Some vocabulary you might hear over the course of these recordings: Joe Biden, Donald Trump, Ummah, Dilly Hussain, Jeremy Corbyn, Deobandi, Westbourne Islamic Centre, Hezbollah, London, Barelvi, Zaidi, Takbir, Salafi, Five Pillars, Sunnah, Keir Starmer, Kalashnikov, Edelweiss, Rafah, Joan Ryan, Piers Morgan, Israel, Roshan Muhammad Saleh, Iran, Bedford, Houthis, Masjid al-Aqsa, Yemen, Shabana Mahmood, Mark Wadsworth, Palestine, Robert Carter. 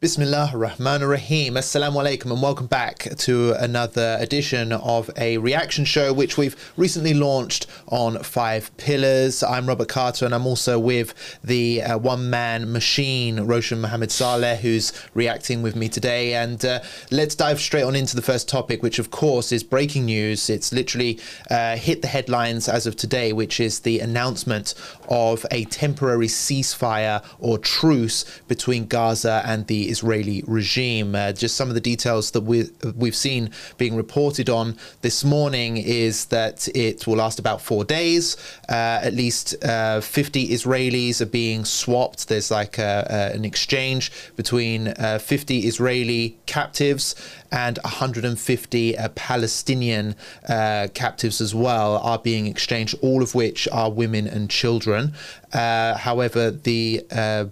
Bismillah ar-Rahman ar-Rahim. Assalamu alaikum and welcome back to another edition of a reaction show which we've recently launched on Five Pillars. I'm Robert Carter and I'm also with the one-man machine, Roshan Muhammad Saleh, who's reacting with me today. And let's dive straight on into the first topic, which of course is breaking news. It's literally hit the headlines as of today, which is the announcement of a temporary ceasefire or truce between Gaza and the Israeli regime. Just some of the details that we've seen being reported on this morning is that it will last about 4 days. At least 50 Israelis are being swapped. There's like an exchange between 50 Israeli captives and 150 Palestinian captives as well are being exchanged, all of which are women and children. However, the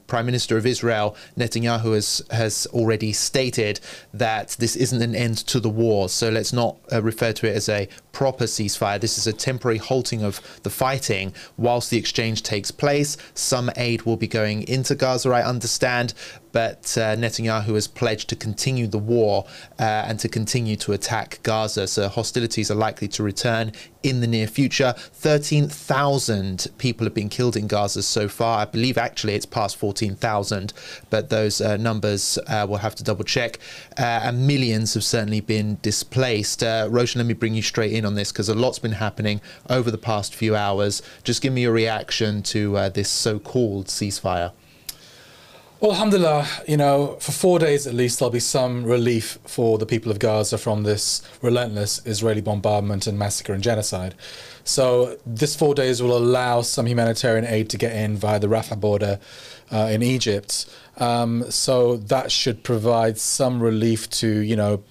Prime Minister of Israel, Netanyahu, has already stated that this isn't an end to the war. So let's not refer to it as a proper ceasefire. This is a temporary halting of the fighting whilst the exchange takes place. Some aid will be going into Gaza, I understand, but Netanyahu has pledged to continue the war and to continue to attack Gaza. So hostilities are likely to return in the near future. 13,000 people have been killed in Gaza so far. I believe actually it's past 14,000, but those numbers we'll have to double check. And millions have certainly been displaced. Roshan, let me bring you straight in on this because a lot's been happening over the past few hours. Just give me your reaction to this so-called ceasefire. Well, alhamdulillah, you know, for 4 days at least, there'll be some relief for the people of Gaza from this relentless Israeli bombardment and massacre and genocide. So this 4 days will allow some humanitarian aid to get in via the Rafah border in Egypt. So that should provide some relief to, you know,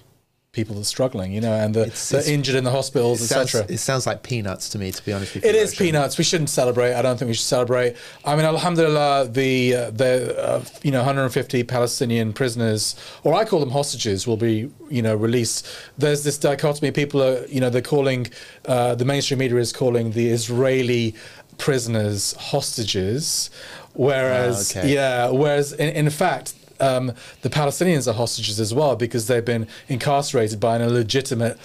people that are struggling, you know, and the injured in the hospitals, etc. It sounds like peanuts to me, to be honest with you. It is peanuts. We shouldn't celebrate. I don't think we should celebrate. I mean, alhamdulillah, the you know, 150 Palestinian prisoners, or I call them hostages, will be, you know, released. There's this dichotomy. People are, you know, they're calling, the mainstream media is calling the Israeli prisoners hostages, whereas, oh, okay. Yeah, whereas in fact, the Palestinians are hostages as well because they've been incarcerated by an illegitimate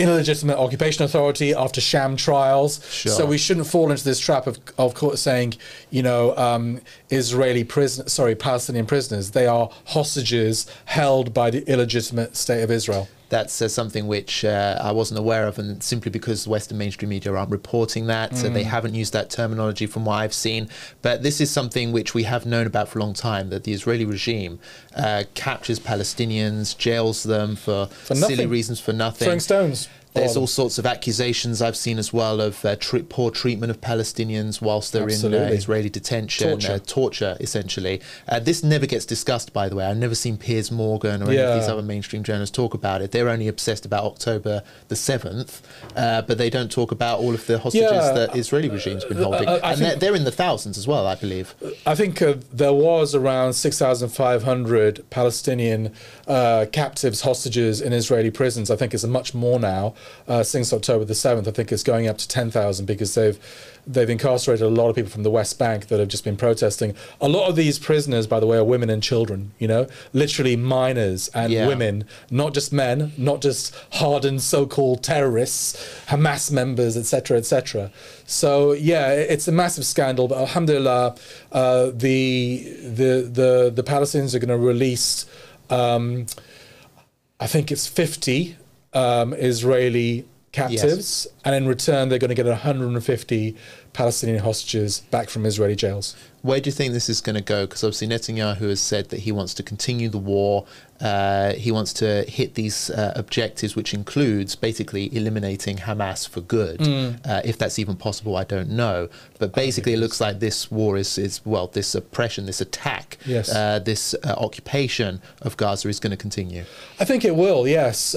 occupation authority after sham trials. Sure. So we shouldn't fall into this trap of saying, you know, Palestinian prisoners. They are hostages held by the illegitimate state of Israel. That's something which I wasn't aware of, and simply because the Western mainstream media aren't reporting that, so they haven't used that terminology from what I've seen. But this is something which we have known about for a long time, that the Israeli regime captures Palestinians, jails them for silly reasons, for nothing. Throwing stones. There's all sorts of accusations I've seen as well of poor treatment of Palestinians whilst they're in Israeli detention, torture essentially. This never gets discussed, by the way. I've never seen Piers Morgan or any of these other mainstream journalists talk about it. They're only obsessed about October the 7th, but they don't talk about all of the hostages that Israeli regime's been holding. And they're in the thousands as well, I believe. I think there was around 6,500 Palestinian captives, hostages in Israeli prisons. I think it's much more now. Since October the 7th, I think it's going up to 10,000 because they've incarcerated a lot of people from the West Bank that have just been protesting. A lot of these prisoners, by the way, are women and children, you know, literally minors and women, not just men, not just hardened so-called terrorists, Hamas members, etc., etc. So, yeah, it's a massive scandal, but alhamdulillah, the Palestinians are going to release, I think it's 50 Israeli captives, and in return they're going to get 150 Palestinian hostages back from Israeli jails. Where do you think this is going to go? Because obviously Netanyahu has said that he wants to continue the war, he wants to hit these objectives, which includes basically eliminating Hamas for good. If that's even possible, I don't know. But basically it looks like this war is well, this oppression, this attack, this occupation of Gaza is going to continue. I think it will, yes.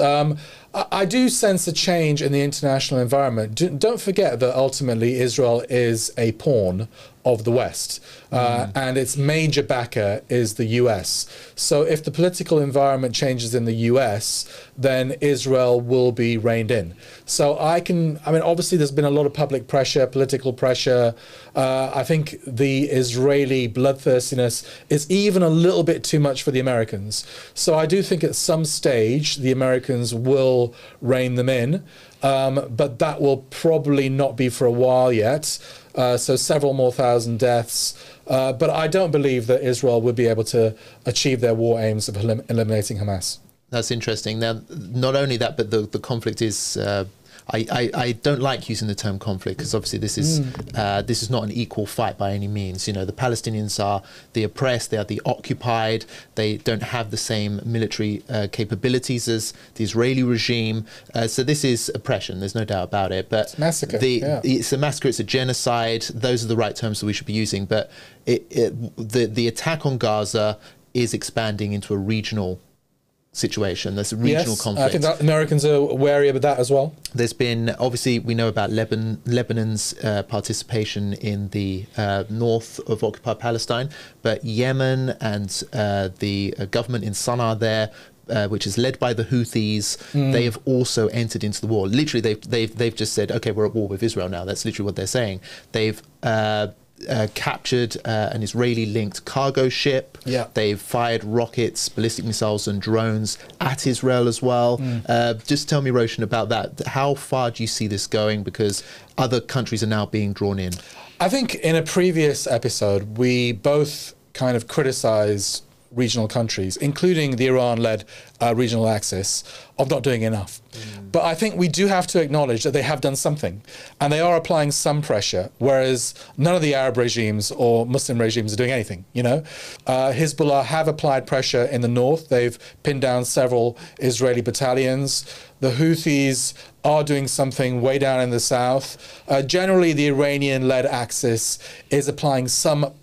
I do sense a change in the international environment. Don't forget that ultimately Israel is a pawn of the West. And its major backer is the US. So if the political environment changes in the US, then Israel will be reined in. So I mean, obviously there's been a lot of public pressure, political pressure. I think the Israeli bloodthirstiness is even a little bit too much for the Americans. So I do think at some stage the Americans will rein them in, but that will probably not be for a while yet. So several more thousand deaths. But I don't believe that Israel would be able to achieve their war aims of eliminating Hamas. That's interesting. Now, not only that, but the conflict is... I don't like using the term conflict, because obviously this is not an equal fight by any means. You know, the Palestinians are the oppressed, they are the occupied, they don't have the same military capabilities as the Israeli regime. So this is oppression, there's no doubt about it. But it's massacre. It's a massacre, it's a genocide. Those are the right terms that we should be using. But the attack on Gaza is expanding into a regional situation. There's a regional conflict. I think that Americans are wary about that as well. There's been, obviously, we know about Lebanon's participation in the north of occupied Palestine, but Yemen and the government in Sana'a there, which is led by the Houthis, they have also entered into the war. Literally, they've just said, okay, we're at war with Israel now. That's literally what they're saying. They've captured an Israeli-linked cargo ship. Yeah. They've fired rockets, ballistic missiles and drones at Israel as well. Just tell me, Roshan, about that. How far do you see this going? Because other countries are now being drawn in. I think in a previous episode, we both kind of criticised regional countries, including the Iran-led regional axis, of not doing enough. But I think we do have to acknowledge that they have done something, and they are applying some pressure, whereas none of the Arab regimes or Muslim regimes are doing anything, you know. Hezbollah have applied pressure in the north. They've pinned down several Israeli battalions. The Houthis are doing something way down in the south. Generally, the Iranian-led axis is applying some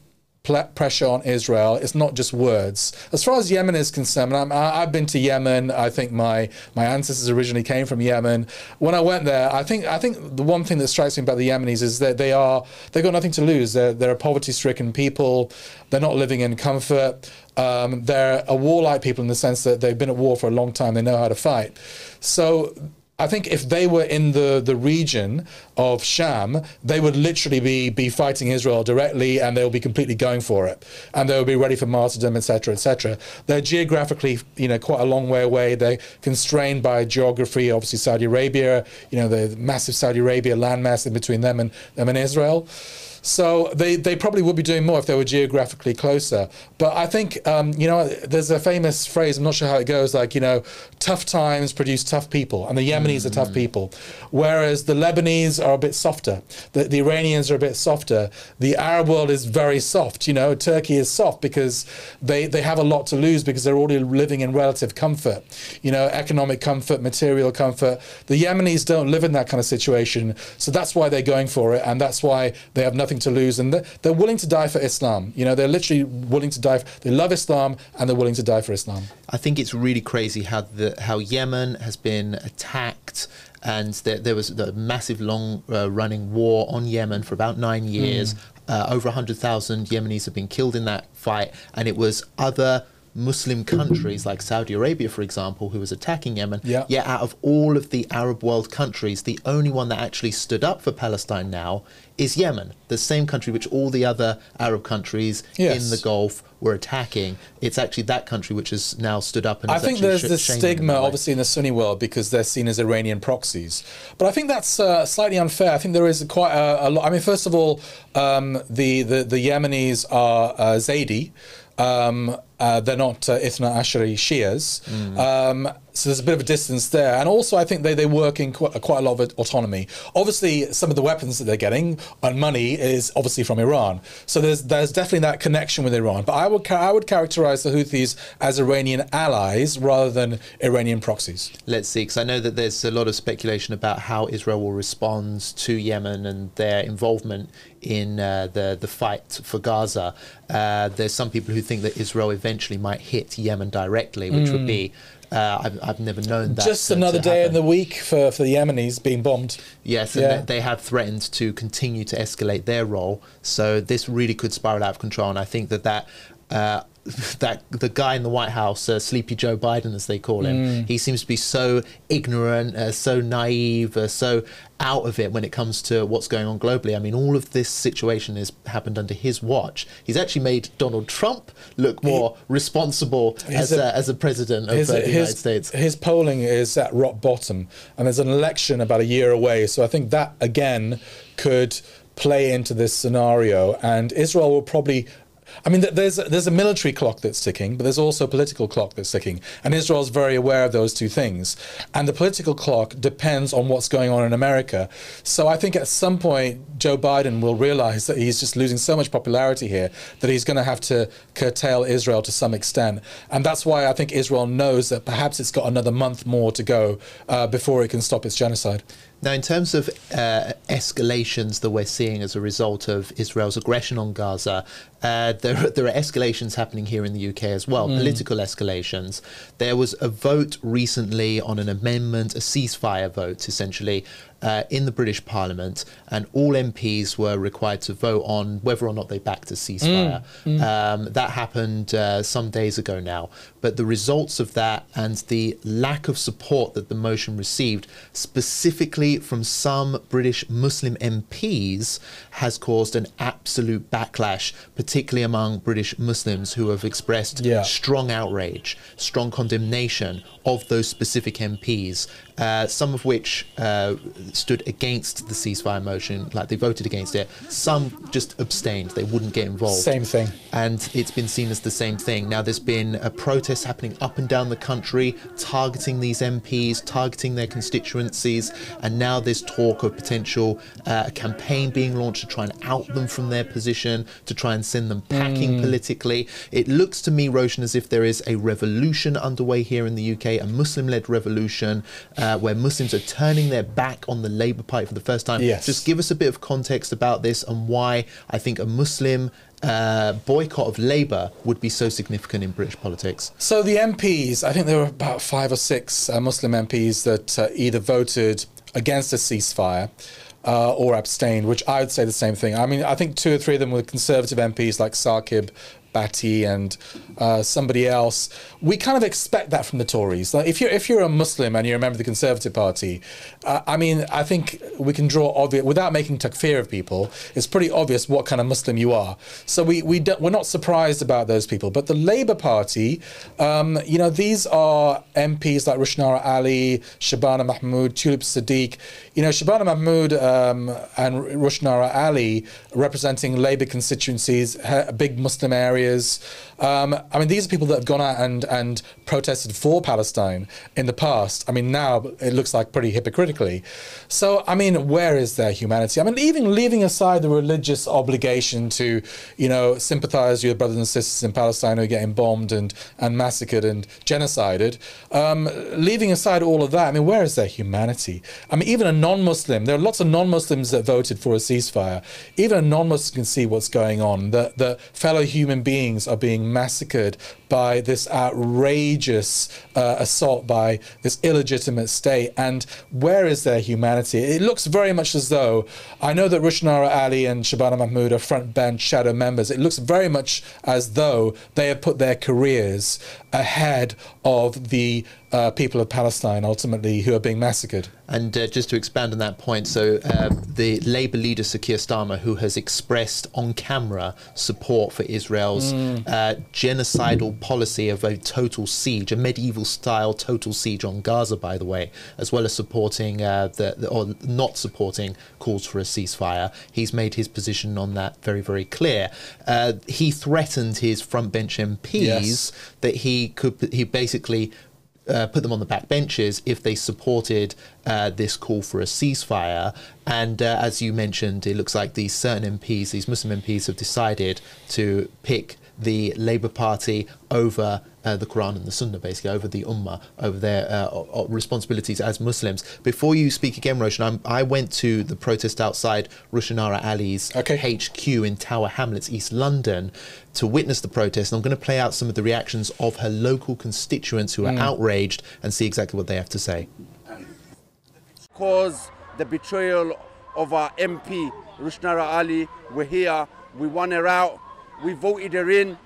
pressure on Israel. It's not just words. As far as Yemen is concerned, I've been to Yemen. I think my ancestors originally came from Yemen. When I went there, I think the one thing that strikes me about the Yemenis is that they've got nothing to lose. They're a poverty-stricken people. They're not living in comfort. They're a warlike people in the sense that they've been at war for a long time. They know how to fight. So I think if they were in the region of Sham, they would literally be fighting Israel directly, and they'll be completely going for it. And they'll be ready for martyrdom, etc., etc. They're geographically, you know, quite a long way away. They're constrained by geography, obviously Saudi Arabia, you know, the massive Saudi Arabia landmass in between them and Israel. So they probably would be doing more if they were geographically closer. But I think, you know, there's a famous phrase, I'm not sure how it goes, like, you know, tough times produce tough people, and the Yemenis are tough people, whereas the Lebanese are a bit softer, the Iranians are a bit softer, the Arab world is very soft, you know, Turkey is soft because they have a lot to lose because they're already living in relative comfort, you know, economic comfort, material comfort. The Yemenis don't live in that kind of situation, so that's why they're going for it, and that's why they have nothing to lose, and they're willing to die for Islam. You know, they're literally willing to die. They love Islam, and they're willing to die for Islam. I think it's really crazy how Yemen has been attacked, and there was the massive, long-running war on Yemen for about 9 years. Over 100,000 Yemenis have been killed in that fight, and it was other Muslim countries like Saudi Arabia, for example, who was attacking Yemen. Yet out of all of the Arab world countries, the only one that actually stood up for Palestine now is Yemen, the same country which all the other Arab countries in the Gulf were attacking. It's actually that country which has now stood up. And I think there's this stigma, obviously, in the Sunni world because they're seen as Iranian proxies. But I think that's slightly unfair. I think there is quite a lot. I mean, first of all, the Yemenis are Zaidi. They're not Ithna Ashari Shias. So there's a bit of a distance there. And also I think they work in quite a lot of autonomy. Obviously, some of the weapons that they're getting and money is obviously from Iran. So there's definitely that connection with Iran. But I would characterize the Houthis as Iranian allies rather than Iranian proxies. Let's see, because I know that there's a lot of speculation about how Israel will respond to Yemen and their involvement in the fight for Gaza. There's some people who think that Israel eventually might hit Yemen directly, which would be I've never known that. Just another day in the week for the Yemenis being bombed. Yes, and they have threatened to continue to escalate their role. So this really could spiral out of control. And I think that the guy in the White House, Sleepy Joe Biden, as they call him, he seems to be so ignorant, so naive, so out of it when it comes to what's going on globally. I mean, all of this situation has happened under his watch. He's actually made Donald Trump look more responsible as a president of the United States. His polling is at rock bottom, and there's an election about a year away. So I think that, again, could play into this scenario. And Israel will probably... I mean, there's a military clock that's ticking, but there's also a political clock that's ticking. And Israel's very aware of those two things. And the political clock depends on what's going on in America. So I think at some point, Joe Biden will realize that he's just losing so much popularity here that he's going to have to curtail Israel to some extent. And that's why I think Israel knows that perhaps it's got another month more to go before it can stop its genocide. Now, in terms of escalations that we're seeing as a result of Israel's aggression on Gaza, there are escalations happening here in the UK as well, political escalations. There was a vote recently on an amendment, a ceasefire vote, essentially, in the British Parliament, and all MPs were required to vote on whether or not they backed a ceasefire. That happened some days ago now. But the results of that and the lack of support that the motion received, specifically from some British Muslim MPs, has caused an absolute backlash, particularly among British Muslims who have expressed strong outrage, strong condemnation of those specific MPs, some of which stood against the ceasefire motion, like they voted against it. Some just abstained, they wouldn't get involved. Same thing. And it's been seen as the same thing. Now there's been a protest happening up and down the country, targeting these MPs, targeting their constituencies, and now there's talk of potential campaign being launched to try and out them from their position, to try and send them packing politically. It looks to me, Roshan, as if there is a revolution underway here in the UK, a Muslim-led revolution where Muslims are turning their back on the Labour Party for the first time. Yes. Just give us a bit of context about this and why I think a Muslim boycott of Labour would be so significant in British politics. So the MPs, I think there were about 5 or 6 Muslim MPs that either voted against a ceasefire or abstained, which I would say the same thing. I mean, I think 2 or 3 of them were Conservative MPs like Saqib Bati and somebody else. We kind of expect that from the Tories. Like if you're a Muslim and you're a member of the Conservative Party, I mean, I think we can draw obvious, without making takfir of people, it's pretty obvious what kind of Muslim you are. So we're not surprised about those people. But the Labour Party, you know, these are MPs like Rushnara Ali, Shabana Mahmood, Tulip Siddiq. You know, Shabana Mahmood and Rushnara Ali representing Labour constituencies, big Muslim areas. I mean, these are people that have gone out and protested for Palestine in the past. I mean, now it looks like pretty hypocritically. So, I mean, where is their humanity? I mean, even leaving aside the religious obligation to, you know, sympathise with your brothers and sisters in Palestine who are getting bombed and massacred and genocided, leaving aside all of that, I mean, where is their humanity? I mean, even a non-Muslim, there are lots of non-Muslims that voted for a ceasefire. Even a non-Muslim can see what's going on, the fellow human beings are being massacred by this outrageous assault by this illegitimate state. And where is their humanity? It looks very much as though, I know that Rushnara Ali and Shabana Mahmood are front bench shadow members, it looks very much as though they have put their careers ahead of the people of Palestine, ultimately, who are being massacred. And just to expand on that point, so the Labour leader, Sir Keir Starmer, who has expressed on camera support for Israel's genocidal policy of a total siege, a medieval-style total siege on Gaza, by the way, as well as supporting, or not supporting, calls for a ceasefire. He's made his position on that very, very clear. He threatened his frontbench MPs that he basically... put them on the back benches if they supported this call for a ceasefire. And as you mentioned, it looks like these certain MPs, these Muslim MPs, have decided to pick the Labour Party over the Quran and the Sunnah, basically, over the Ummah, over their responsibilities as Muslims. Before you speak again, Roshan, I went to the protest outside Rushnara Ali's HQ in Tower Hamlets, East London, to witness the protest. And I'm going to play out some of the reactions of her local constituents who are outraged and see exactly what they have to say. Because the betrayal of our MP, Rushnara Ali, we're here, we won her out, we voted her in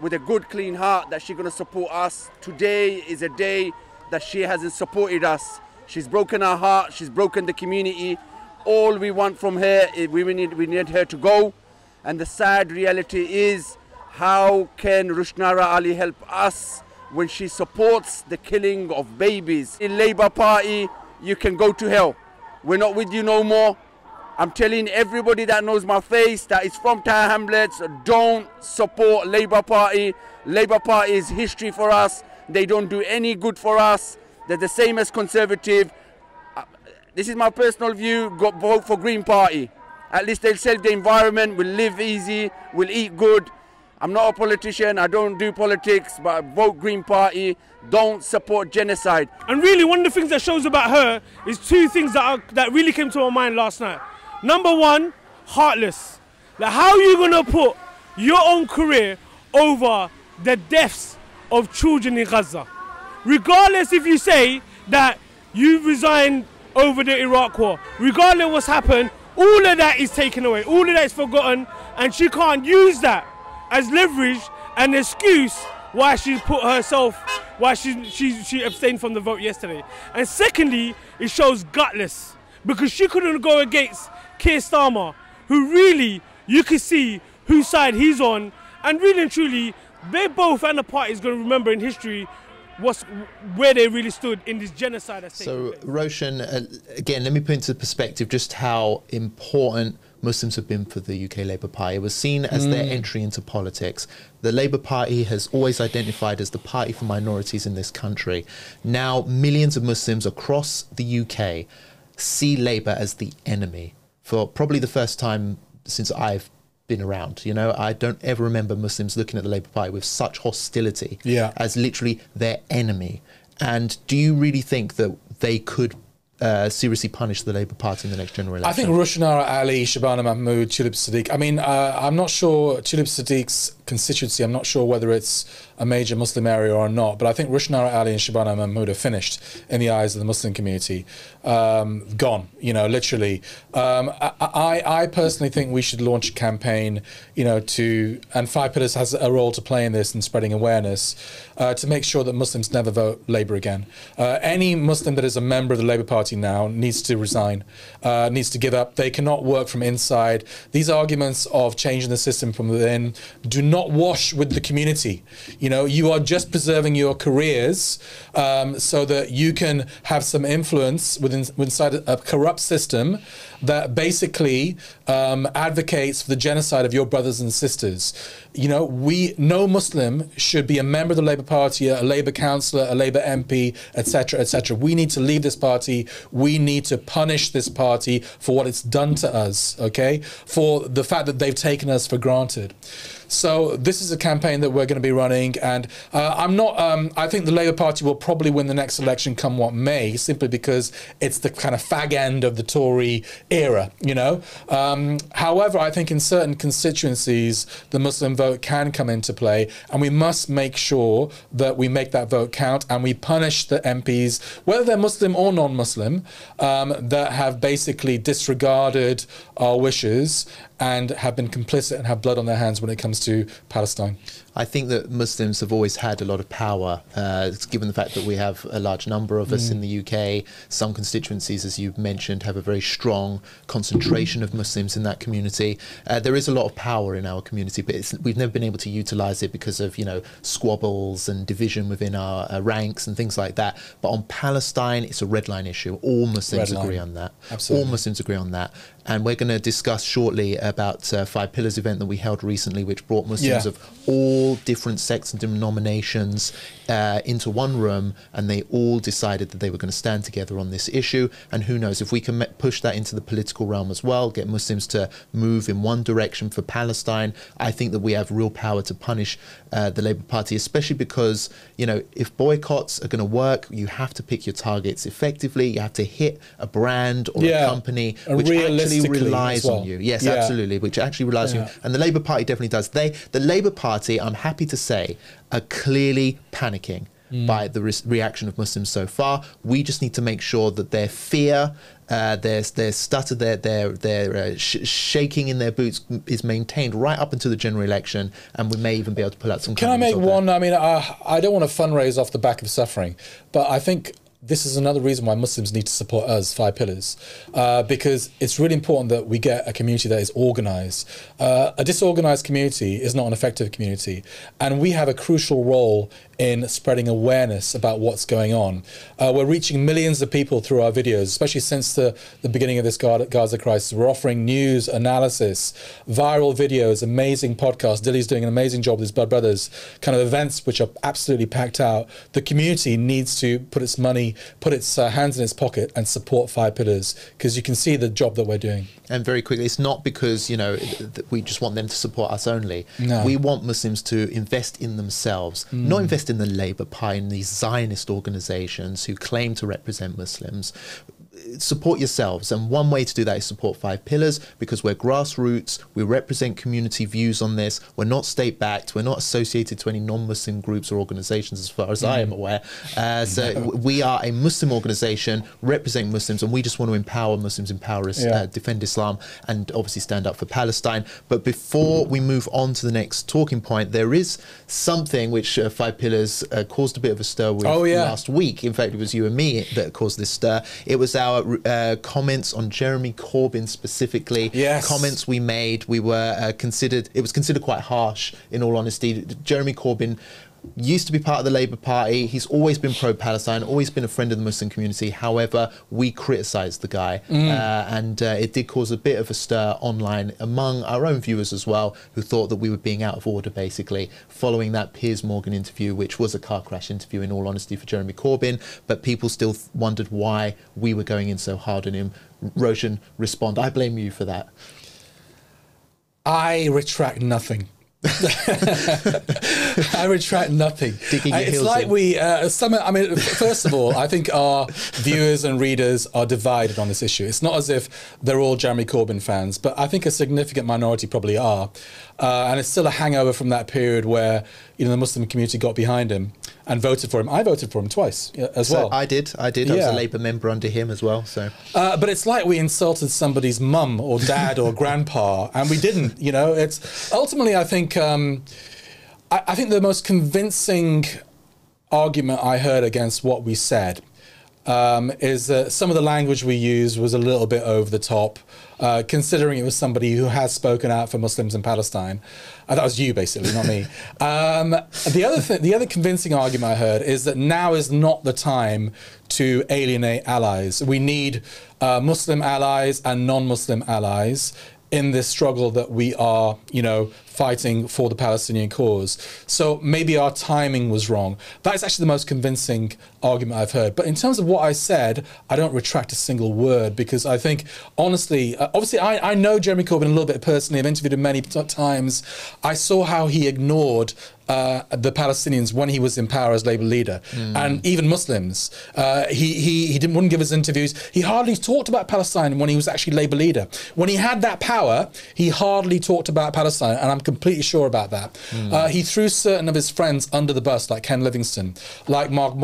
with a good, clean heart that she's going to support us. Today is a day that she hasn't supported us. She's broken our heart, she's broken the community. All we want from her is we need her to go. And the sad reality is, how can Rushnara Ali help us when she supports the killing of babies? In Labour Party, you can go to hell. We're not with you no more. I'm telling everybody that knows my face, that is from Tower Hamlets, don't support Labour Party. Labour Party is history for us. They don't do any good for us. They're the same as Conservative. This is my personal view. Go vote for Green Party. At least they'll save the environment, we'll live easy, we'll eat good. I'm not a politician, I don't do politics, but I vote Green Party, don't support genocide. And really, one of the things that shows about her is two things that really came to my mind last night. Number one, heartless. Like, how are you gonna put your own career over the deaths of children in Gaza? Regardless if you say that you resigned over the Iraq war, regardless what's happened, all of that is taken away, all of that is forgotten, and she can't use that as leverage and excuse why she's put herself, why she abstained from the vote yesterday. And secondly, it shows gutless, because she couldn't go against Keir Starmer, who really, you can see whose side he's on, and really and truly, they both and the party is going to remember in history where they really stood in this genocide. So, Roshan, again, let me put into perspective just how important Muslims have been for the UK Labour Party. It was seen as their entry into politics. The Labour Party has always identified as the party for minorities in this country. Now, millions of Muslims across the UK see Labour as the enemy for probably the first time since I've been around. You know, I don't ever remember Muslims looking at the Labour Party with such hostility as literally their enemy. And do you really think that they could seriously punish the Labour Party in the next general election? I think Rushnara Ali, Shabana Mahmood, Tulip Siddiq. I mean, I'm not sure Tulip Siddiq's constituency, I'm not sure whether it's a major Muslim area or not, but I think Rushnara Ali and Shabana Mahmood are finished in the eyes of the Muslim community. Gone, you know, literally. I personally think we should launch a campaign, you know, and Five Pillars has a role to play in this and spreading awareness, to make sure that Muslims never vote Labour again. Any Muslim that is a member of the Labour Party now needs to resign, needs to give up. They cannot work from inside. These arguments of changing the system from within do not wash with the community. You know, you are just preserving your careers so that you can have some influence inside a corrupt system that basically advocates for the genocide of your brothers and sisters. You know, no Muslim should be a member of the Labour Party, a Labour councillor, a Labour MP, etc., etc. We need to leave this party. We need to punish this party for what it's done to us, okay? For the fact that they've taken us for granted. So this is a campaign that we're going to be running, and I think the Labour Party will probably win the next election come what may, simply because it's the kind of fag end of the Tory era, you know. However, I think in certain constituencies, the Muslim vote can come into play, and we must make sure that we make that vote count and we punish the MPs, whether they're Muslim or non-Muslim, that have basically disregarded our wishes and have been complicit and have blood on their hands when it comes to Palestine. I think that Muslims have always had a lot of power, given the fact that we have a large number of us in the UK. Some constituencies, as you've mentioned, have a very strong concentration of Muslims in that community. There is a lot of power in our community, but we've never been able to utilise it because of, you know, squabbles and division within our ranks and things like that. But on Palestine, it's a red line issue. All Muslims agree on that. Absolutely. All Muslims agree on that. And we're going to discuss shortly about Five Pillars event that we held recently, which brought Muslims of all all different sects and denominations into one room, and they all decided that they were going to stand together on this issue. And who knows, if we can push that into the political realm as well, get Muslims to move in one direction for Palestine, I think that we have real power to punish the Labour Party, especially because, you know, if boycotts are going to work, you have to pick your targets effectively. You have to hit a brand or a company which actually relies on you. Yes, absolutely, which actually relies on you. And the Labour Party definitely does. The Labour Party, I'm happy to say, are clearly panicking by the reaction of Muslims so far. We just need to make sure that their fear, their stutter, their shaking in their boots is maintained right up until the general election, and we may even be able to pull out some. Can I make one? I mean, I don't want to fundraise off the back of suffering, but I think this is another reason why Muslims need to support us, Five Pillars, because it's really important that we get a community that is organised. A disorganised community is not an effective community, and we have a crucial role in spreading awareness about what's going on. We're reaching millions of people through our videos, especially since the beginning of this Gaza crisis. We're offering news, analysis, viral videos, amazing podcasts. Dilly's doing an amazing job with his Blood Brothers, kind of events which are absolutely packed out. The community needs to put its money, put its hands in its pocket and support Five Pillars, because you can see the job that we're doing. And very quickly, it's not because, you know, we just want them to support us only. No. We want Muslims to invest in themselves, not invest in the Labour Party and these Zionist organisations who claim to represent Muslims. Support yourselves, and one way to do that is support Five Pillars, because we're grassroots, we represent community views on this, we're not state-backed, we're not associated to any non-Muslim groups or organisations as far as I am aware. So we are a Muslim organisation representing Muslims, and we just want to empower Muslims, empower us, defend Islam, and obviously stand up for Palestine. But before we move on to the next talking point, there is something which Five Pillars caused a bit of a stir with last week. In fact, it was you and me that caused this stir. It was our comments on Jeremy Corbyn specifically. Yes. Comments we made. We were it was considered quite harsh, in all honesty. Jeremy Corbyn used to be part of the Labour Party. He's always been pro-Palestine, always been a friend of the Muslim community. However, we criticised the guy, and it did cause a bit of a stir online among our own viewers as well, who thought that we were being out of order, basically, following that Piers Morgan interview, which was a car crash interview, in all honesty, for Jeremy Corbyn. But people still wondered why we were going in so hard on him. Roshan, respond. I blame you for that. I retract nothing. I retract nothing. It's like I mean, first of all, I think our viewers and readers are divided on this issue. It's not as if they're all Jeremy Corbyn fans, but I think a significant minority probably are. And it's still a hangover from that period where, you know, the Muslim community got behind him and voted for him. I voted for him twice as well. I did. I was a Labour member under him as well. So, but it's like we insulted somebody's mum or dad or grandpa, and we didn't. You know, it's ultimately, I think, I think the most convincing argument I heard against what we said is that some of the language we used was a little bit over the top, considering it was somebody who has spoken out for Muslims in Palestine. That was you, basically, not me. The other convincing argument I heard is that now is not the time to alienate allies. We need Muslim allies and non-Muslim allies in this struggle that we are, you know, fighting for the Palestinian cause. So maybe our timing was wrong. That is actually the most convincing argument I've heard. But in terms of what I said, I don't retract a single word, because I think, honestly, obviously I know Jeremy Corbyn a little bit personally. I've interviewed him many times. I saw how he ignored the Palestinians when he was in power as Labour leader, and even Muslims. He wouldn't give us interviews. He hardly talked about Palestine when he was actually Labour leader. When he had that power, he hardly talked about Palestine, and I'm completely sure about that. He threw certain of his friends under the bus, like Ken Livingstone, like Mark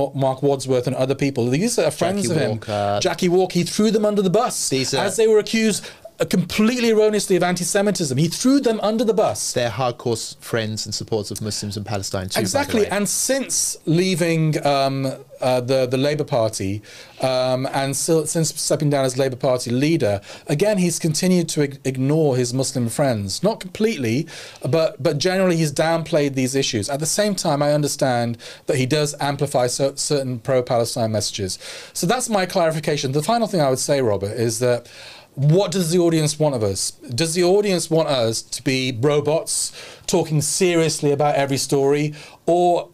Wadsworth and other people. These are friends of him. Jackie Walker. He threw them under the bus as they were accused completely erroneously of anti-Semitism. He threw them under the bus. They're hardcore friends and supporters of Muslims in Palestine too. Exactly. And since leaving the Labour Party, and since stepping down as Labour Party leader, again, he's continued to ignore his Muslim friends. Not completely, but generally he's downplayed these issues. At the same time, I understand that he does amplify certain pro-Palestine messages. So that's my clarification. The final thing I would say, Robert, is that what does the audience want of us? Does the audience want us to be robots talking seriously about every story? Or,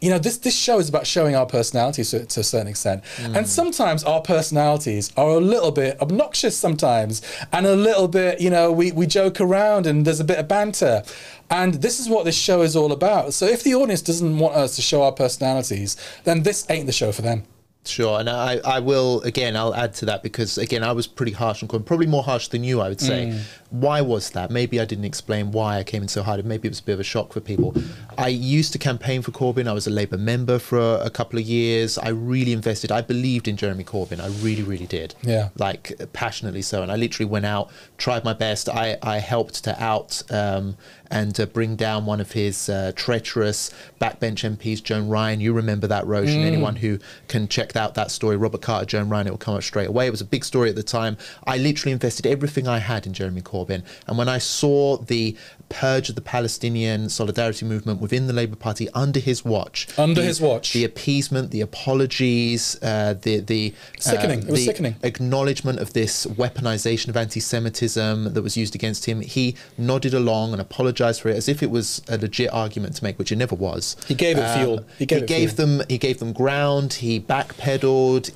you know, this show is about showing our personalities to a certain extent. And sometimes our personalities are a little bit obnoxious sometimes, and a little bit, you know, we joke around and there's a bit of banter. And this is what this show is all about. So if the audience doesn't want us to show our personalities, then this ain't the show for them. Sure, and I will, again, I'll add to that, because, again, I was pretty harsh on Corbyn, probably more harsh than you, I would say. Why was that? Maybe I didn't explain why I came in so hard, and maybe it was a bit of a shock for people. I used to campaign for Corbyn. I was a Labour member for a couple of years. I really invested. I believed in Jeremy Corbyn. I really, really did. Yeah. Like, passionately so. And I literally went out, tried my best. I helped to out and bring down one of his treacherous backbench MPs, Joan Ryan. You remember that, Roshan. Anyone who can check out that story, Robert Carter, Joan Ryan, it will come up straight away. It was a big story at the time. I literally invested everything I had in Jeremy Corbyn. And when I saw the purge of the Palestinian solidarity movement within the Labour Party under his watch. The appeasement, the apologies, the acknowledgement of this weaponization of anti-Semitism that was used against him. He nodded along and apologized for it as if it was a legit argument to make, which it never was. He gave it fuel. He gave them ground. He backpedaled.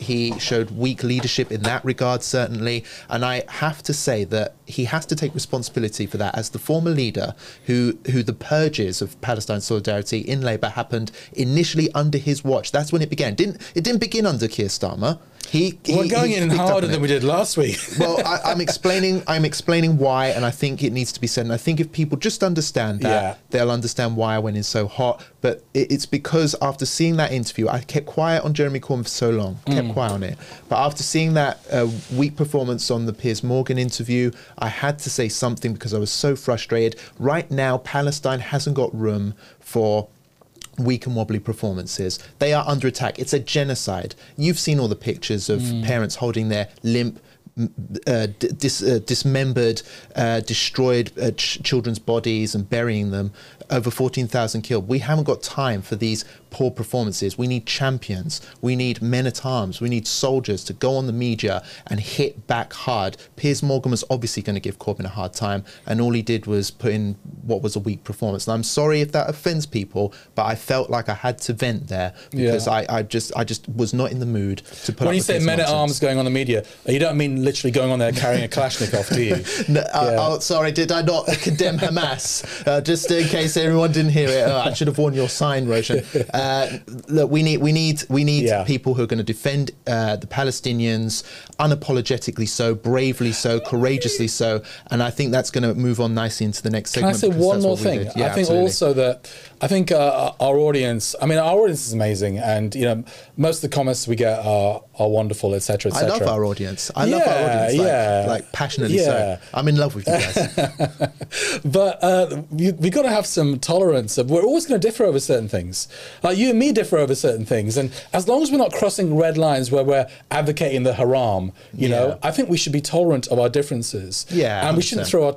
He showed weak leadership in that regard, certainly. And I have to say that he has to take responsibility for that as the former leader who the purges of Palestine solidarity in Labour happened initially under his watch. That's when it began. It didn't begin under Keir Starmer. We're going in harder than we did last week. Well, I'm explaining why, and I think it needs to be said. And I think if people just understand that, they'll understand why I went in so hot. But it's because after seeing that interview, I kept quiet on Jeremy Corbyn for so long. Kept quiet on it. But after seeing that weak performance on the Piers Morgan interview, I had to say something because I was so frustrated. Right now, Palestine hasn't got room for weak and wobbly performances. They are under attack. It's a genocide. You've seen all the pictures of parents holding their limp, dismembered, destroyed children's bodies and burying them. Over 14,000 killed. We haven't got time for these poor performances. We need champions. We need men at arms. We need soldiers to go on the media and hit back hard. Piers Morgan was obviously going to give Corbyn a hard time, and all he did was put in what was a weak performance. And I'm sorry if that offends people, but I felt like I had to vent there because I just was not in the mood to put up with this nonsense. When you say men at arms going on the media, you don't mean literally going on there carrying a Kalashnikov, do you? Oh, sorry, did I not condemn Hamas? Just in case everyone didn't hear it. I should have worn your sign, Roshan. Look, we need people who are going to defend the Palestinians, unapologetically so, bravely so, courageously so, and I think that's going to move on nicely into the next segment. Can I say one more thing? Yeah, I think also that our audience. I mean, our audience is amazing, and you know, most of the comments we get are wonderful, etc., etc. I love our audience. I love our audience. Like passionately so. I'm in love with you guys. But we've got to have some tolerance. We're always going to differ over certain things. Like you and me differ over certain things, and as long as we're not crossing red lines where we're advocating the haram, you know, I think we should be tolerant of our differences. Yeah, and we shouldn't throw our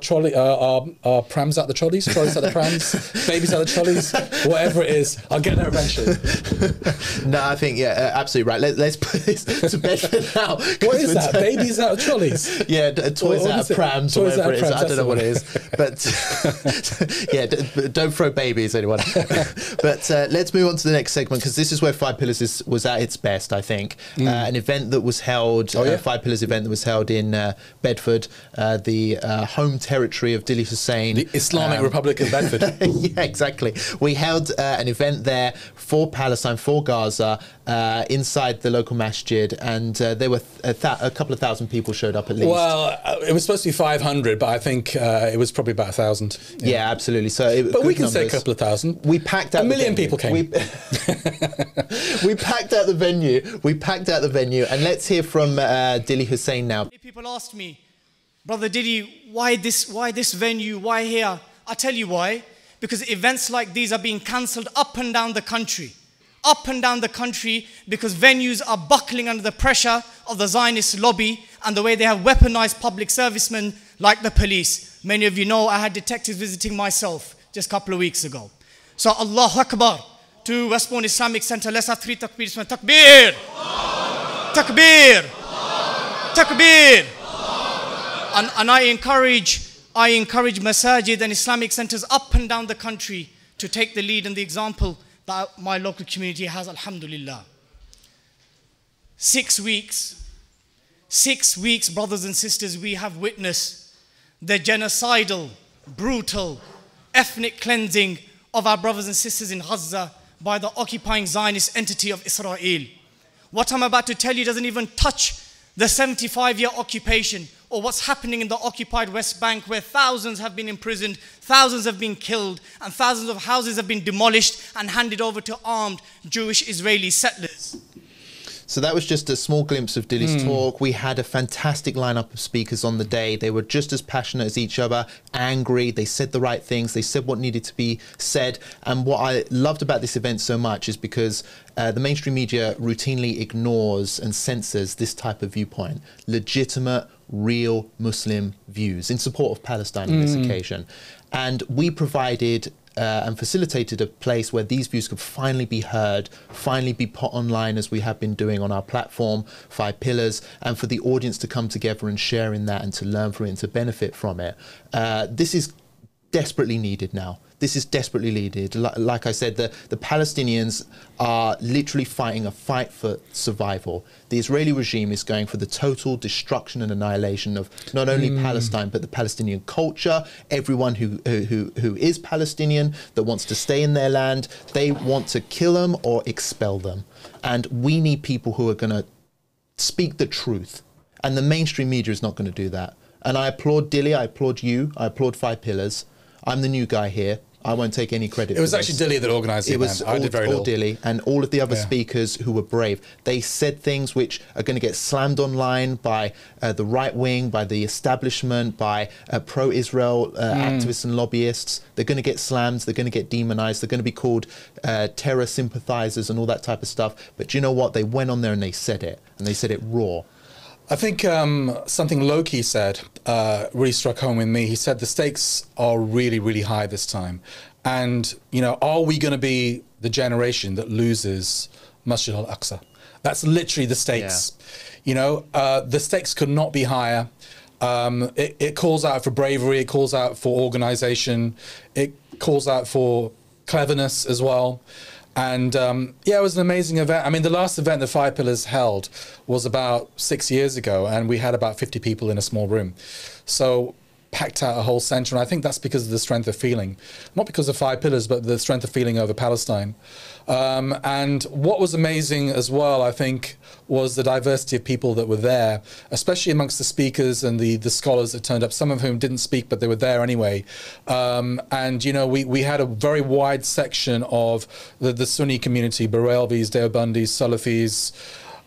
prams out the trolleys, trolleys out the prams, babies out the trolleys, whatever it is. I'll get there eventually. No, I think absolutely right. Let's put this to Bedford now. What is that? Babies out of trolleys? Yeah, toys out of prams, toys whatever out of prams, it is. I don't know what it is, but yeah, don't throw babies, anyone. But let's move on to the next segment, because this is where Five Pillars was at its best, I think. An event that was held, Five Pillars event that was held in Bedford, the home territory of Dilly Hussain. The Islamic Republic of Bedford. Yeah, exactly. We held an event there for Palestine, for Gaza, inside the local masjid, and there were a couple of thousand people showed up at least. Well, it was supposed to be 500, but I think it was probably about 1,000. Yeah, absolutely. So, but we can say a couple of thousand. We packed out a million people came. We packed out the venue. We packed out the venue, and let's hear from Dilly Hussain now. People asked me, Brother Dilly, why this venue? Why here? I tell you why. Because events like these are being cancelled up and down the country. Up and down the country, because venues are buckling under the pressure of the Zionist lobby and the way they have weaponized public servicemen like the police. Many of you know I had detectives visiting myself just a couple of weeks ago. So Allahu Akbar to Westbourne Islamic Centre. Let's have three takbirs. Takbir! Takbir! Takbir! And I encourage masajid and Islamic centres up and down the country to take the lead and the example that my local community has, alhamdulillah. 6 weeks, brothers and sisters, we have witnessed the genocidal, brutal, ethnic cleansing of our brothers and sisters in Gaza by the occupying Zionist entity of Israel. What I'm about to tell you doesn't even touch the 75-year occupation or what's happening in the occupied West Bank, where thousands have been imprisoned, thousands have been killed, and thousands of houses have been demolished and handed over to armed Jewish Israeli settlers. So that was just a small glimpse of Dilly's talk. We had a fantastic lineup of speakers on the day. They were just as passionate as each other, angry. They said the right things. They said what needed to be said. And what I loved about this event so much is because the mainstream media routinely ignores and censors this type of viewpoint. Legitimate, real Muslim views in support of Palestine on this occasion. And we provided and facilitated a place where these views could finally be heard, finally be put online as we have been doing on our platform, Five Pillars, and for the audience to come together and share in that and to learn from it and to benefit from it. This is desperately needed now. This is desperately needed. Like I said, the Palestinians are literally fighting a fight for survival. The Israeli regime is going for the total destruction and annihilation of not only Palestine, but the Palestinian culture. Everyone who is Palestinian that wants to stay in their land, they want to kill them or expel them. And we need people who are going to speak the truth. And the mainstream media is not going to do that. And I applaud Dilly, I applaud you, I applaud Five Pillars. I'm the new guy here. I won't take any credit. It was actually Dilly that organised it. It was all Dilly and all of the other speakers who were brave. They said things which are going to get slammed online by the right wing, by the establishment, by pro-Israel activists and lobbyists. They're going to get slammed. They're going to get demonised. They're going to be called terror sympathisers and all that type of stuff. But do you know what? They went on there and they said it. And they said it raw. I think something Loki said really struck home with me. He said the stakes are really, really high this time. And, you know, are we going to be the generation that loses Masjid al-Aqsa? That's literally the stakes. Yeah. You know, the stakes could not be higher. It calls out for bravery. It calls out for organization. It calls out for cleverness as well. And yeah, it was an amazing event. I mean, the last event the Five Pillars held was about 6 years ago, and we had about 50 people in a small room. So packed out a whole centre, and I think that's because of the strength of feeling. Not because of Five Pillars, but the strength of feeling over Palestine. And what was amazing as well, I think, was the diversity of people that were there, especially amongst the speakers and the scholars that turned up, some of whom didn't speak, but they were there anyway. And, you know, we had a very wide section of the Sunni community, Barelvis, Deobandis, Salafis,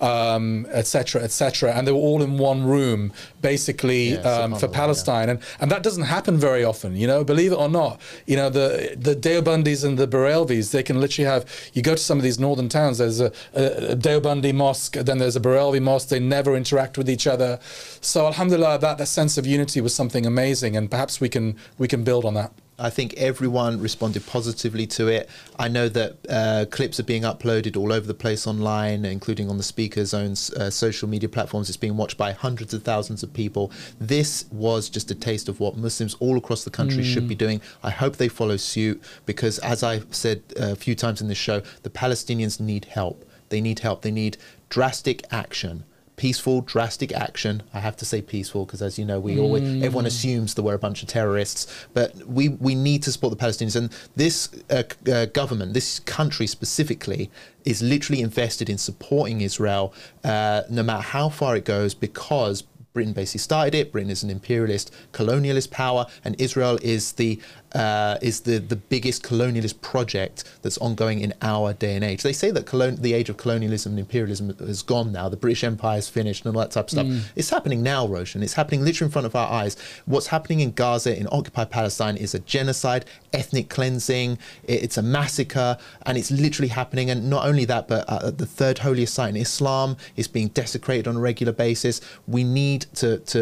etc., etc., and they were all in one room, basically, for Palestine, and that doesn't happen very often, you know. Believe it or not, you know, the Deobandis and the Barelvis, they can literally have. You go to some of these northern towns. There's a Deobandi mosque, then there's a Barelvi mosque. They never interact with each other. So, alhamdulillah, that sense of unity was something amazing, and perhaps we can build on that. I think everyone responded positively to it. I know that clips are being uploaded all over the place online, including on the speaker's own social media platforms. It's being watched by hundreds of thousands of people. This was just a taste of what Muslims all across the country should be doing. I hope they follow suit because, as I've said a few times in this show, the Palestinians need help. They need help. They need drastic action. Peaceful, drastic action. I have to say peaceful because, as you know, we always everyone assumes that we're a bunch of terrorists. But we need to support the Palestinians. And this government, this country specifically, is literally invested in supporting Israel, no matter how far it goes, because Britain basically started it. Britain is an imperialist, colonialist power, and Israel is the biggest colonialist project that's ongoing in our day and age. They say that the age of colonialism and imperialism is gone now. The British Empire is finished and all that type of stuff. It's happening now, Roshan. It's happening literally in front of our eyes. What's happening in Gaza, in occupied Palestine, is a genocide, ethnic cleansing. It's a massacre, and it's literally happening. And not only that, but the third holiest site in Islam is being desecrated on a regular basis. We need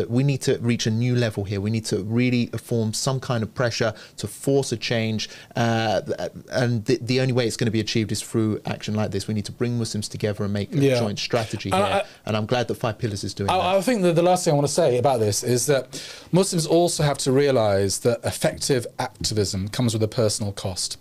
we need to reach a new level here. We need to really form some kind of pressure to force a change, and the only way it's going to be achieved is through action like this. We need to bring Muslims together and make a joint strategy here. And I'm glad that Five Pillars is doing that. I think that the last thing I want to say about this is that Muslims also have to realise that effective activism comes with a personal cost.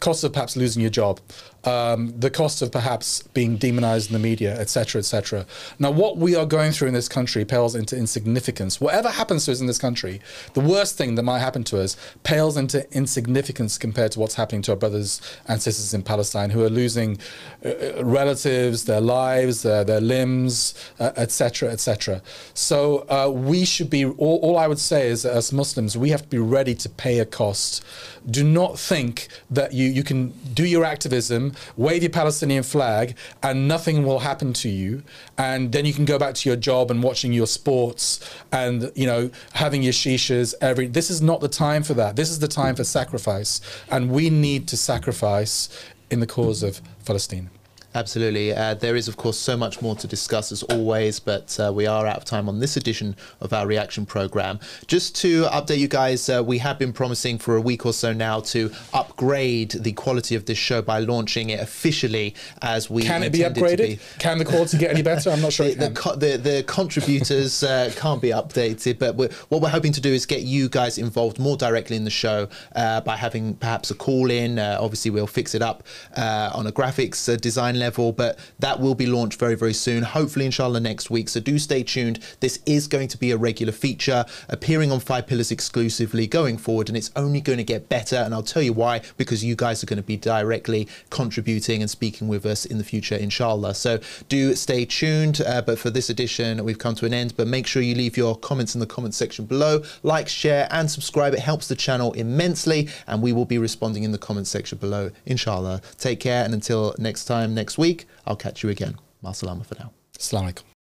Cost of perhaps losing your job, the cost of perhaps being demonised in the media, etc., etc. Now, what we are going through in this country pales into insignificance. Whatever happens to us in this country, the worst thing that might happen to us pales into insignificance compared to what's happening to our brothers and sisters in Palestine, who are losing relatives, their lives, their limbs, etc., etc. So we should be, all I would say is, as Muslims, we have to be ready to pay a cost. Do not think that you can do your activism, wave your Palestinian flag, and nothing will happen to you, and then you can go back to your job and watching your sports and, you know, having your shishas every... This is not the time for that. This is the time for sacrifice, and we need to sacrifice in the cause of Palestine. Absolutely. There is, of course, so much more to discuss, as always, but we are out of time on this edition of our reaction programme. Just to update you guys, we have been promising for a week or so now to upgrade the quality of this show by launching it officially as we intended to be. Can it be upgraded? Can the quality get any better? I'm not sure it can. The contributors can't be updated, but what we're hoping to do is get you guys involved more directly in the show by having perhaps a call-in. Obviously, we'll fix it up on a graphics design level. But that will be launched very, very soon, hopefully, inshallah, next week. So do stay tuned. This is going to be a regular feature appearing on Five Pillars exclusively going forward, and it's only going to get better. And I'll tell you why, because you guys are going to be directly contributing and speaking with us in the future, inshallah. So do stay tuned. But for this edition, we've come to an end. But make sure you leave your comments in the comment section below. Like, share, and subscribe. It helps the channel immensely, and we will be responding in the comment section below, inshallah. Take care, and until next time, next week, I'll catch you again. Ma salama for now. As-salamu alaykum.